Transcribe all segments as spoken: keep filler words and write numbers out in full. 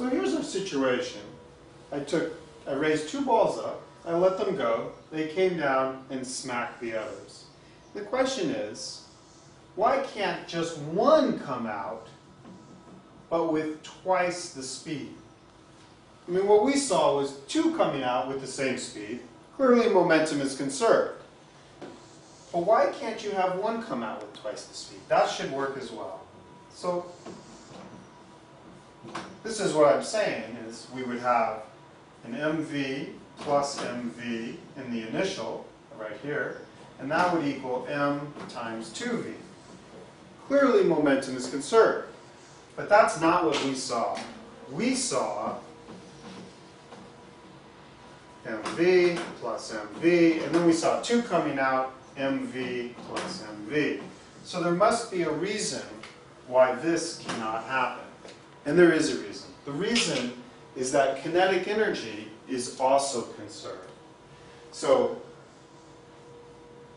So here's a situation. I took, I raised two balls up, I let them go, they came down and smacked the others. The question is, why can't just one come out, but with twice the speed? I mean, what we saw was two coming out with the same speed. Clearly momentum is conserved. But why can't you have one come out with twice the speed? That should work as well. So this is what I'm saying, is we would have an mv plus mv in the initial, right here, and that would equal m times two v. Clearly momentum is conserved, but that's not what we saw. We saw mv plus mv, and then we saw two coming out, mv plus mv. So there must be a reason why this cannot happen. And there is a reason. The reason is that kinetic energy is also conserved. So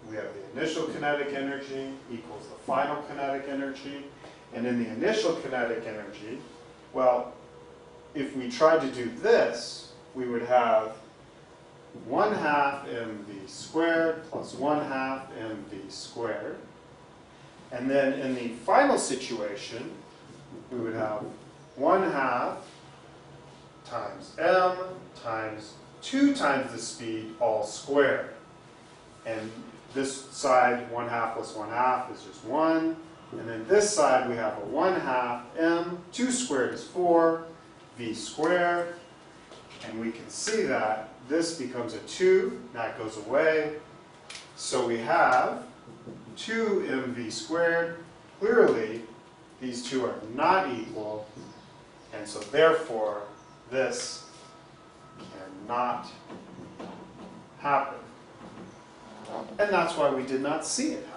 we have the initial kinetic energy equals the final kinetic energy. And in the initial kinetic energy, well, if we tried to do this, we would have one half mv squared plus one half mv squared. And then in the final situation, we would have one half times m times two times the speed all squared. And this side, one half plus one half is just one. And then this side, we have a one half m, two squared is four, v squared. And we can see that this becomes a two, that goes away. So we have two mv squared. Clearly, these two are not equal. And so therefore, this cannot happen. And that's why we did not see it happen.